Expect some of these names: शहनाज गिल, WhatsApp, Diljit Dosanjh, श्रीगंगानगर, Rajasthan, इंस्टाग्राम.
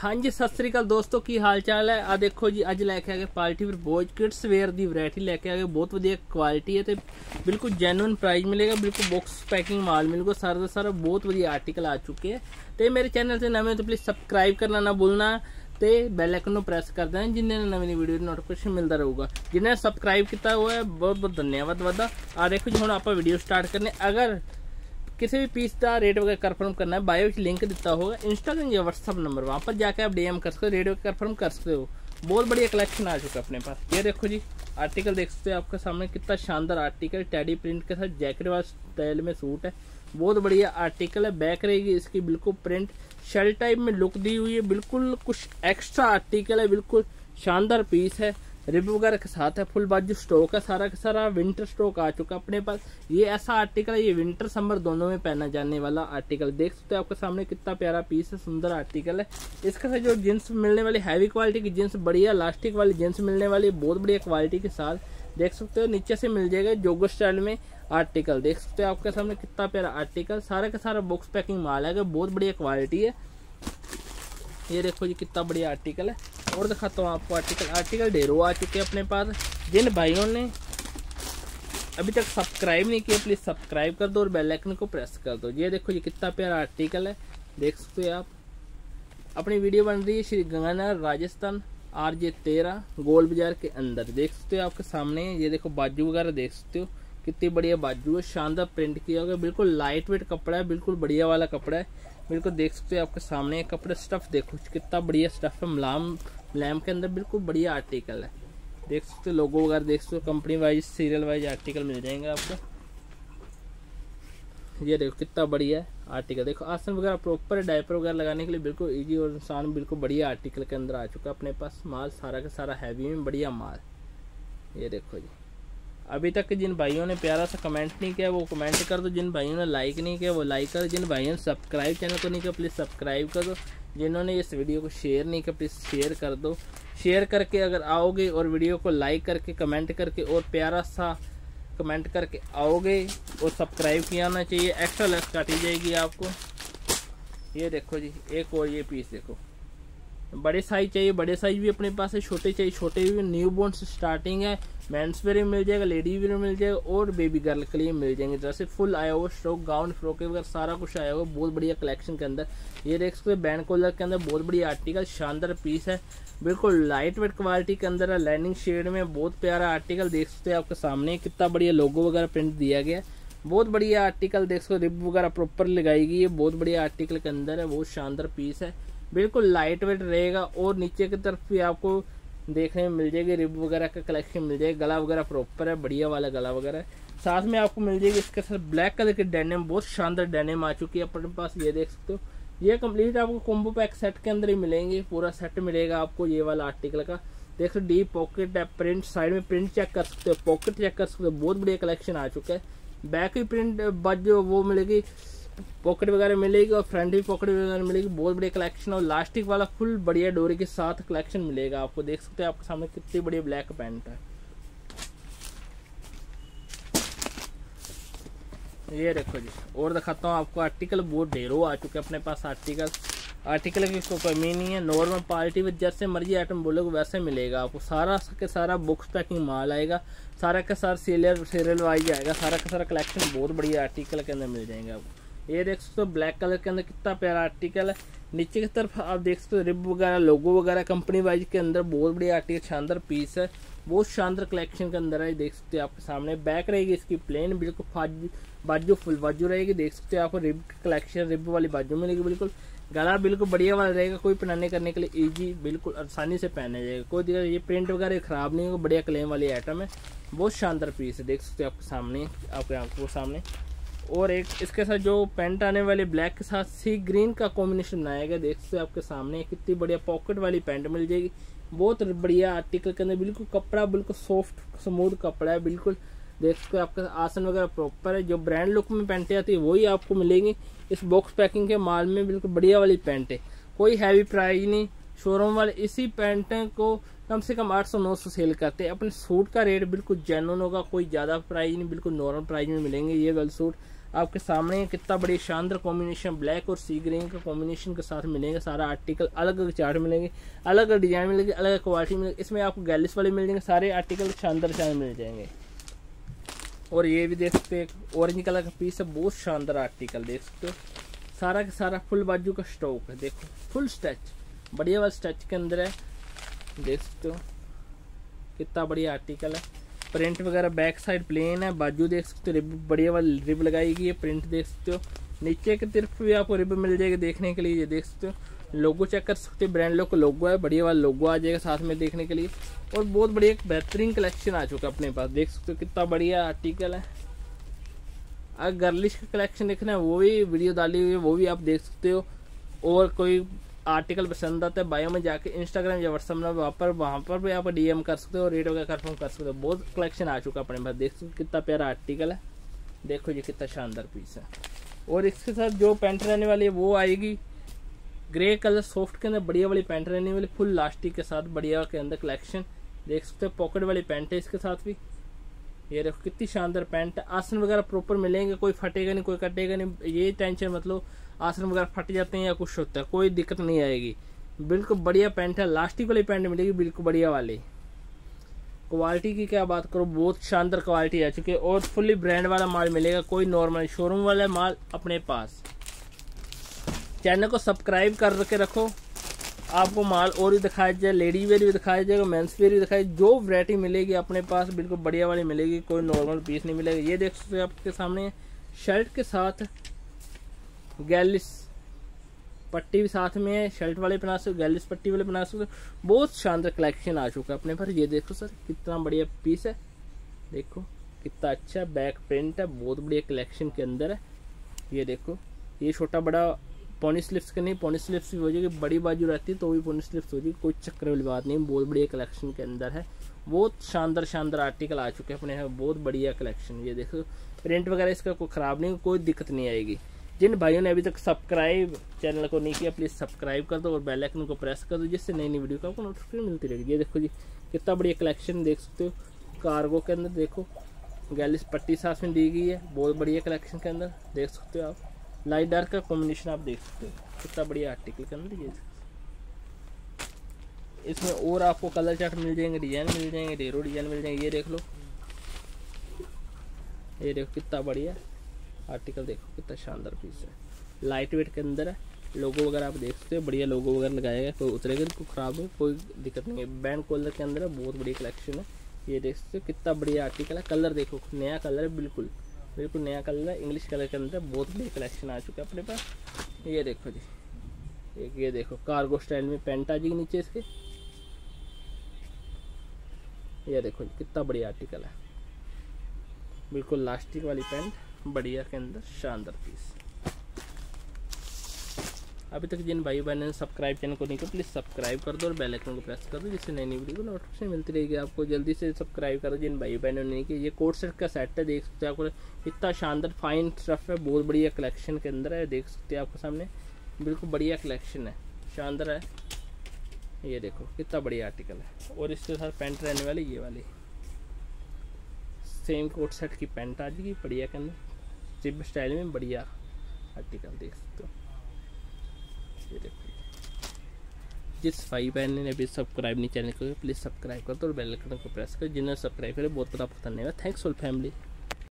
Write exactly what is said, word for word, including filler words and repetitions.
हाँ जी सत श्री अकाल दोस्तों, की हाल चाल है। आ देखो जी अज लैके आ गए party wear boys kids wear की वरायटी लैके आ गए। बहुत वधिया क्वालिटी है तो बिल्कुल जेन्युइन प्राइस मिलेगा, बिल्कुल बॉक्स पैकिंग माल मिलेगा सारा का सारा। बहुत वधिया आर्टिकल आ चुके हैं। तो मेरे चैनल से नवे तो प्लीज़ सबसक्राइब करना ना भूलना, तो बेल आइकन को प्रेस कर देना जिन्हें नवी वीडियो नोटिफिकेशन मिलता रहेगा। जिन्हें सबसक्राइब किया हुआ है बहुत बहुत धन्यवाद वादा। आ देखो जी हम आप वीडियो स्टार्ट करने। अगर किसी भी पीस का रेट वगैरह कन्फर्म करना है, बायो लिंक दिता होगा इंस्टाग्राम या व्हाट्सअप नंबर, वहाँ पर जाकर आप डीएम कर सकते हो, रेट वगैरह कन्फर्म कर सकते हो। बहुत बढ़िया कलेक्शन आ चुका है अपने पास। ये देखो जी आर्टिकल देख सकते हो आपके सामने, कितना शानदार आर्टिकल टैडी प्रिंट के साथ जैकेट वाला स्टाइल में सूट है। बहुत बढ़िया आर्टिकल है। बैक रहेगी इसकी बिल्कुल प्रिंट शेल टाइप में लुक दी हुई है, बिल्कुल कुछ एक्स्ट्रा आर्टिकल है, बिल्कुल शानदार पीस है। रिब वगैरह के साथ है, फुल बाजू स्टॉक है, सारा का सारा विंटर स्टॉक आ चुका अपने पास। ये ऐसा आर्टिकल है, ये विंटर समर दोनों में पहना जाने वाला आर्टिकल देख सकते हो आपके सामने, कितना प्यारा पीस है, सुंदर आर्टिकल है। इसके साथ जो जींस मिलने वाली हैवी क्वालिटी की जींस, बढ़िया इलास्टिक वाली जींस मिलने वाली, बहुत बढ़िया क्वालिटी के साथ देख सकते हो। नीचे से मिल जाएगा जोगो स्टाइल में आर्टिकल, देख सकते हो आपके सामने कितना प्यारा आर्टिकल, सारा का सारा बॉक्स पैकिंग माल है, बहुत बढ़िया क्वालिटी है। ये देखो जी कितना बढ़िया आर्टिकल है। और दिखाता हूँ आपको आर्टिकल आर्टिकल ढेरों आ चुके हैं अपने पास। जिन भाइयों ने अभी तक सब्सक्राइब नहीं किया प्लीज़ सब्सक्राइब कर दो और बेल आइकन को प्रेस कर दो। ये देखो ये कितना प्यारा आर्टिकल है, देख सकते हो आप। अपनी वीडियो बन रही है श्रीगंगानगर राजस्थान आर जे तेरह गोल बाजार के अंदर, देख सकते हो आपके सामने। ये देखो बाजू वगैरह देख सकते हो, कितनी बढ़िया बाजू है, शानदार प्रिंट किया हुआ, बिल्कुल लाइट वेट कपड़ा है, बिल्कुल बढ़िया वाला कपड़ा है, बिल्कुल देख सकते हो आपके सामने। कपड़ा स्टफ़ देखो कितना बढ़िया स्टफ़ है, मुलायम मुलायम के अंदर बिल्कुल बढ़िया आर्टिकल है, देख सकते हो। लोगो वगैरह देख सकते हो, company wise serial wise article मिल जाएंगे आपको। ये देखो कितना बढ़िया आर्टिकल, देखो आसन वगैरह प्रॉपर है, डायपर वगैरह लगाने के लिए बिल्कुल ईजी और इंसान, बिल्कुल बढ़िया आर्टिकल के अंदर आ चुका अपने पास माल, सारा का सारा हैवी में बढ़िया माल। ये देखो जी अभी तक जिन भाइयों ने प्यारा सा कमेंट नहीं किया वो कमेंट कर दो, जिन भाइयों ने लाइक नहीं किया वो लाइक कर, जिन भाइयों ने सब्सक्राइब चैनल को नहीं किया प्लीज़ सब्सक्राइब कर दो, जिन्होंने इस वीडियो को शेयर नहीं किया प्लीज़ शेयर कर दो। शेयर करके अगर आओगे और वीडियो को लाइक करके कमेंट करके और प्यारा सा कमेंट करके आओगे और सब्सक्राइब किया होना चाहिए, एक्स्ट्रा लक्स काटी जाएगी आपको। ये देखो जी एक और ये पीस देखो, बड़े साइज चाहिए बड़े साइज भी अपने पास है, छोटे चाहिए छोटे भी, न्यू बॉर्न से स्टार्टिंग है। मेंस वेयर मिल जाएगा, लेडी वेयर मिल जाएगा और बेबी गर्ल के लिए मिल जाएंगे। जैसे फुल आया हुआ स्टॉक, गाउन फ्रॉके वगैरह सारा कुछ आया हुआ, बहुत बढ़िया कलेक्शन के अंदर। ये देख सकते हो बैंड कॉलर के अंदर बहुत बढ़िया आर्टिकल, शानदार पीस है, बिल्कुल लाइट वेट क्वालिटी के अंदर है, लाइनिंग शेड में बहुत प्यारा आर्टिकल देख सकते हो आपके सामने। कितना बढ़िया लोगो वगैरह प्रिंट दिया गया, बहुत बढ़िया आर्टिकल देख सकते हो। रिब वगैरह प्रॉपर लगाई गई है, बहुत बढ़िया आर्टिकल के अंदर है, बहुत शानदार पीस है, बिल्कुल लाइट वेट रहेगा। और नीचे की तरफ भी आपको देखने में मिल जाएगी रिब वगैरह का कलेक्शन मिल जाएगा, गला वगैरह प्रॉपर है, बढ़िया वाला गला वगैरह। साथ में आपको मिल जाएगी इसके साथ ब्लैक कलर की डेनिम, बहुत शानदार डेनिम आ चुकी है अपने पास, ये देख सकते हो। ये कंप्लीट आपको कॉम्बो पैक सेट के अंदर ही मिलेंगे, पूरा सेट मिलेगा आपको ये वाला आर्टिकल का। देख सकते डीप पॉकेट है, प्रिंट साइड में प्रिंट चेक कर सकते हो, पॉकेट चेक कर सकते हो, बहुत बढ़िया कलेक्शन आ चुका है। बैक की प्रिंट बाजू वो मिलेगी, पॉकेट वगैरह मिलेगी और फ्रंट भी पॉकेट वगैरह मिलेगी, बहुत बढ़िया कलेक्शन। और लास्टिक वाला फुल बढ़िया डोरी के साथ कलेक्शन मिलेगा आपको, देख सकते हो आपके सामने कितनी बढ़िया ब्लैक पैंट है। ये देखो जी और दिखाता हूँ आपको आर्टिकल, बहुत ढेरों आ चुके हैं अपने पास आर्टिकल, आर्टिकल की कोई कमी नहीं है। नॉर्मल पार्टी विद जैसे मर्जी आइटम बोलोगे वैसे मिलेगा आपको, सारा के सारा बॉक्स पैकिंग माल आएगा, सारा का सारा सीरियल सीरियल वाइज आएगा, सारा का सारा कलेक्शन बहुत बढ़िया आर्टिकल के अंदर मिल जाएंगे आपको। ये देख सकते हो ब्लैक कलर के अंदर कितना प्यारा आर्टिकल है। नीचे की तरफ आप देख सकते हो रिब वगैरह लोगो वगैरह कंपनी वाइज के अंदर, बहुत बढ़िया आर्टिकल, शानदार पीस है, बहुत शानदार कलेक्शन के अंदर है, देख सकते हो आपके सामने। बैक रहेगी इसकी प्लेन, बिल्कुल बाजू फुल बाजू रहेगी, देख सकते हो आपको रिब कलेक्शन, रिब वाली बाजू मिलेगी, बिल्कुल गला बिल्कुल बढ़िया वाला रहेगा, कोई पहनाने करने के लिए ईजी, बिल्कुल आसानी से पहना जाएगा, कोई दिक्कत। ये प्रिंट वगैरह खराब नहीं होगा, बढ़िया क्लेम वाली आइटम है, बहुत शानदार पीस है, देख सकते हो आपके सामने आपके आंखों के सामने। और एक इसके साथ जो पैंट आने वाली ब्लैक के साथ सी ग्रीन का कॉम्बिनेशन आएगा, देख सकते हो आपके सामने। कितनी बढ़िया पॉकेट वाली पैंट मिल जाएगी, बहुत बढ़िया आर्टिकल के अंदर, बिल्कुल कपड़ा बिल्कुल सॉफ्ट स्मूथ कपड़ा है, बिल्कुल देख सकते हो आपका। आसन वगैरह प्रॉपर है, जो ब्रांड लुक में पैंटें आती है वही आपको मिलेंगी इस बॉक्स पैकिंग के माल में, बिल्कुल बढ़िया वाली पैंटें, कोई हैवी प्राइस नहीं। शोरूम वाले इसी पैंटें को कम से कम आठ सौ नौ सौ सेल करते हैं। अपने सूट का रेट बिल्कुल जेन्युइन होगा, कोई ज़्यादा प्राइस नहीं, बिल्कुल नॉर्मल प्राइस में मिलेंगे ये वाले सूट। आपके सामने कितना बड़ी शानदार कॉम्बिनेशन ब्लैक और सी ग्रीन का कॉम्बिनेशन के साथ मिलेगा। सारा आर्टिकल अलग चार्ट मिलेंगे, अलग डिजाइन मिलेगी, अलग क्वालिटी मिलेगी। इसमें आपको गैलिस वाले मिल जाएंगे, सारे आर्टिकल शानदार शानदार मिल जाएंगे। और ये भी देख सकते हो, ऑरेंज कलर का पीस है, बहुत शानदार आर्टिकल देख सकते हो। सारा का सारा फुल बाजू का स्टॉक है, देखो फुल स्टच, बढ़िया वाला स्टच के अंदर है, देख सकते हो कितना बढ़िया आर्टिकल है। प्रिंट वगैरह बैक साइड प्लेन है, बाजू देख सकते हो रिब, बढ़िया वाली रिब लगाई गई है, प्रिंट देख सकते हो। नीचे की तरफ भी आपको रिब मिल जाएगी देखने के लिए, ये देख सकते हो। लोगो चेक कर सकते हो, ब्रांड लोग का लोगो है, बढ़िया वाला लोगो आ जाएगा साथ में देखने के लिए। और बहुत बढ़िया एक बेहतरीन कलेक्शन आ चुका है अपने पास, देख सकते हो कितना बढ़िया आर्टिकल है। अगर गर्लिश का कलेक्शन देखना है वो भी वीडियो डाली हुई है, वो भी आप देख सकते हो। और कोई आर्टिकल पसंद आता है बायो में जाके इंस्टाग्राम या व्हाट्सअप में, वहाँ पर वहाँ पर भी आप डीएम कर सकते हो, रेट वगैरह कंफर्म कर सकते हो। बहुत कलेक्शन आ चुका अपने पास, देख सकते हो कितना प्यारा आर्टिकल है। देखो ये कितना शानदार पीस है। और इसके साथ जो पैंट रहने वाली है वो आएगी ग्रे कलर सॉफ्ट के अंदर, बढ़िया वाली पैंट रहने वाली, फुल लास्टिक के साथ बढ़िया के अंदर कलेक्शन देख सकते हो। पॉकेट वाली पैंट है इसके साथ भी, ये देखो कितनी शानदार पैंट है। आसन वगैरह प्रॉपर मिलेंगे, कोई फटेगा नहीं, कोई कटेगा नहीं, ये टेंशन मतलब आसन वगैरह फट जाते हैं या कुछ होता है, कोई दिक्कत नहीं आएगी। बिल्कुल बढ़िया पैंट है, लास्टिक वाली पैंट मिलेगी बिल्कुल बढ़िया वाली। क्वालिटी की क्या बात करो, बहुत शानदार क्वालिटी आ चुकी है। और फुल्ली ब्रांड वाला माल मिलेगा, कोई नॉर्मल शोरूम वाला माल अपने पास। चैनल को सब्सक्राइब करके रखो, आपको माल और भी दिखाया जाए, लेडी वेयर भी दिखाया जाएगा, मेंस वेयर भी दिखाया, जो वैरायटी मिलेगी अपने पास बिल्कुल बढ़िया वाली मिलेगी, कोई नॉर्मल पीस नहीं मिलेगा। ये देख सकते हो आपके सामने शर्ट के साथ गैलिस पट्टी भी साथ में है, शर्ट वाले बना सकते, गैलिस पट्टी वाले बना सकते। बहुत शानदार कलेक्शन आ चुका है अपने पर। ये देखो सर कितना बढ़िया पीस है, देखो कितना अच्छा बैक प्रिंट है, बहुत बढ़िया कलेक्शन के अंदर है। ये देखो ये छोटा बड़ा पोनी स्लिप्स के नहीं, पोनी स्लिप्स भी हो जाएगी, बड़ी बाजू रहती है तो भी पोनी स्लिप्स हो जाएगी, कोई चक्कर वाली बात नहीं। बहुत बढ़िया कलेक्शन के अंदर है, बहुत शानदार शानदार आर्टिकल आ चुके हैं अपने यहाँ, बहुत बढ़िया कलेक्शन। ये देखो प्रिंट वगैरह इसका कोई ख़राब नहीं, कोई दिक्कत नहीं आएगी। जिन भाइयों ने अभी तक सब्सक्राइब चैनल को नहीं किया प्लीज़ सब्सक्राइब कर दो और बेल आइकन को प्रेस कर दो, जिससे नई नई वीडियो का आपको नोटिफिकेशन मिलती रहेगी। ये देखो जी कितना बढ़िया कलेक्शन देख सकते हो, कार्गो के अंदर देखो गैलिस पट्टी साथ में दी गई है, बहुत बढ़िया कलेक्शन के अंदर देख सकते हो आप। लाइट डार्क का कॉम्बिनेशन आप देख सकते हो, कितना बढ़िया आर्टिकल के अंदर। ये इसमें और आपको कलर चार्ट मिल जाएंगे, डिजाइन मिल जाएंगे, ढेरों डिजाइन मिल जाएंगे। ये देख लो, ये देखो कितना बढ़िया आर्टिकल, देखो कितना शानदार पीस है, लाइट वेट के अंदर है। लोगो वगैरह आप देख सकते हो, बढ़िया लोगो वगैरह लगाएगा, कोई उतरेगा कोई खराब हो, कोई दिक्कत नहीं है। बैंड कॉलर के अंदर है, बहुत बढ़िया कलेक्शन है। ये देख सकते हो कितना बढ़िया आर्टिकल है। कलर देखो नया कलर है, बिल्कुल बिल्कुल नया कलर है, इंग्लिश कलर के अंदर बहुत बढ़िया कलेक्शन आ चुका है अपने पास। ये देखो जी एक ये देखो कार्गो स्टाइल में पैंट आ जाएगी नीचे इसके, ये देखो जी कितना बढ़िया आर्टिकल है, बिल्कुल लास्टिक वाली पैंट, बढ़िया के अंदर शानदार पीस। अभी तक जिन भाई बहनों ने सब्सक्राइब चैनल को नहीं किया प्लीज़ सब्सक्राइब कर दो और बेल आइकन को प्रेस कर दो, जिससे नई नई वीडियो को नोटिफिकेशन मिलती रहेगी। आपको जल्दी से सब्सक्राइब करो जिन भाई बहनों ने नहीं किया। ये कोट सेट का सेट है, देख सकते हो आपको इतना शानदार फाइन स्टफ है, बहुत बढ़िया कलेक्शन के अंदर है, देख सकते हो आपके सामने बिल्कुल बढ़िया कलेक्शन है, शानदार है। ये देखो कितना बढ़िया आर्टिकल है। और इसके साथ पैंट रहने वाली ये वाली सेम कोट सेट की पैंट आ जाएगी, बढ़िया के अंदर जिप स्टाइल में, बढ़िया आर्टिकल देख सकते हो। ये देखो जिस भाई बहन ने अभी सब्सक्राइब नहीं चैनल को प्लीज़ सब्सक्राइब कर दो और बेल आइकन को प्रेस करो। जिन्होंने सब्सक्राइब करें बहुत बहुत आपको धन्यवाद, थैंक्स फॉर फैमिली।